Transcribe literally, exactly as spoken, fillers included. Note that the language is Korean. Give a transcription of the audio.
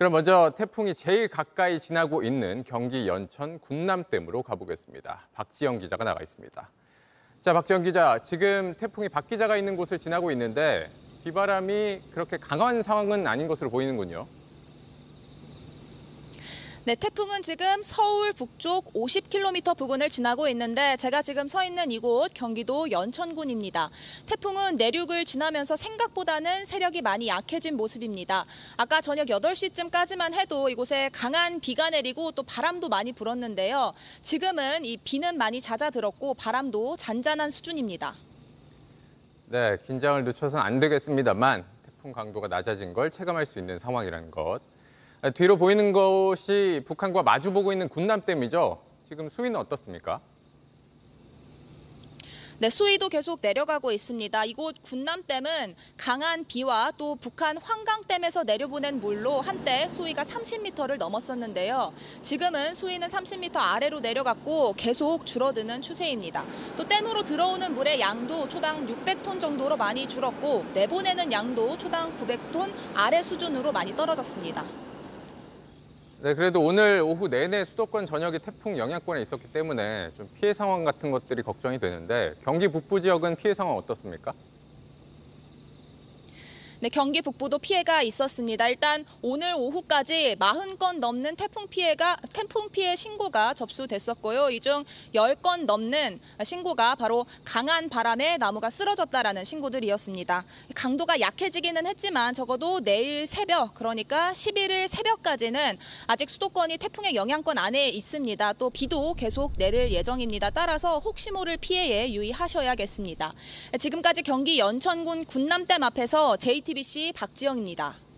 그럼 먼저 태풍이 제일 가까이 지나고 있는 경기 연천 군남댐으로 가보겠습니다. 박지영 기자가 나가 있습니다. 자, 박지영 기자, 지금 태풍이 박 기자가 있는 곳을 지나고 있는데 비바람이 그렇게 강한 상황은 아닌 것으로 보이는군요. 네, 태풍은 지금 서울 북쪽 오십 킬로미터 부근을 지나고 있는데 제가 지금 서 있는 이곳 경기도 연천군입니다. 태풍은 내륙을 지나면서 생각보다는 세력이 많이 약해진 모습입니다. 아까 저녁 여덟 시쯤까지만 해도 이곳에 강한 비가 내리고 또 바람도 많이 불었는데요. 지금은 이 비는 많이 잦아들었고 바람도 잔잔한 수준입니다. 네, 긴장을 늦춰서는 안 되겠습니다만 태풍 강도가 낮아진 걸 체감할 수 있는 상황이라는 것. 뒤로 보이는 것이 북한과 마주보고 있는 군남댐이죠. 지금 수위는 어떻습니까? 네, 수위도 계속 내려가고 있습니다. 이곳 군남댐은 강한 비와 또 북한 환강댐에서 내려보낸 물로 한때 수위가 삼십 미터를 넘었었는데요. 지금은 수위는 삼십 미터 아래로 내려갔고 계속 줄어드는 추세입니다. 또 댐으로 들어오는 물의 양도 초당 육백 톤 정도로 많이 줄었고 내보내는 양도 초당 구백 톤 아래 수준으로 많이 떨어졌습니다. 네, 그래도 오늘 오후 내내 수도권 전역이 태풍 영향권에 있었기 때문에 좀 피해 상황 같은 것들이 걱정이 되는데 경기 북부 지역은 피해 상황 어떻습니까? 네, 경기 북부도 피해가 있었습니다. 일단 오늘 오후까지 사십 건 넘는 태풍 피해가 태풍 피해 신고가 접수됐었고요. 이 중 십 건 넘는 신고가 바로 강한 바람에 나무가 쓰러졌다라는 신고들이었습니다. 강도가 약해지기는 했지만 적어도 내일 새벽, 그러니까 십일 일 새벽까지는 아직 수도권이 태풍의 영향권 안에 있습니다. 또 비도 계속 내릴 예정입니다. 따라서 혹시 모를 피해에 유의하셔야겠습니다. 지금까지 경기 연천군 군남댐 앞에서 제이티비씨 박지영입니다.